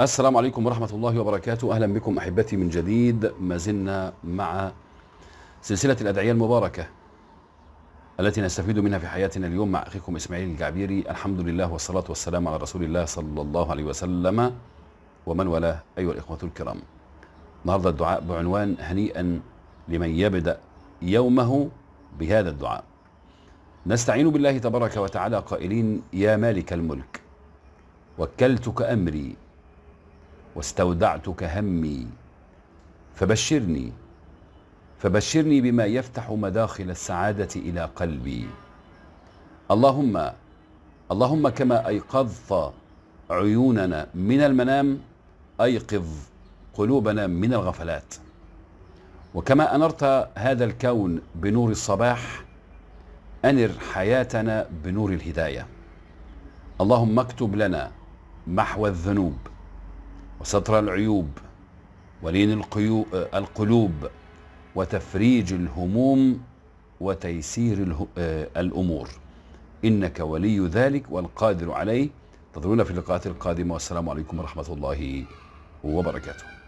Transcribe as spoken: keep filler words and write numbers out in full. السلام عليكم ورحمة الله وبركاته. أهلا بكم أحبتي من جديد. ما زلنا مع سلسلة الأدعية المباركة التي نستفيد منها في حياتنا اليوم مع أخيكم إسماعيل الجعبيري. الحمد لله والصلاة والسلام على رسول الله صلى الله عليه وسلم ومن والاه. أيها الإخوة الكرام، النهارده الدعاء بعنوان هنيئا لمن يبدأ يومه بهذا الدعاء. نستعين بالله تبارك وتعالى قائلين: يا مالك الملك، وكلتك أمري واستودعتك همي، فبشرني فبشرني بما يفتح مداخل السعادة إلى قلبي. اللهم اللهم كما أيقظت عيوننا من المنام أيقظ قلوبنا من الغفلات، وكما أنرت هذا الكون بنور الصباح أنر حياتنا بنور الهداية. اللهم اكتب لنا محو الذنوب وستر العيوب ولين القلوب وتفريج الهموم وتيسير الأمور، إنك ولي ذلك والقادر عليه. انتظرونا في اللقاءات القادمة، والسلام عليكم ورحمة الله وبركاته.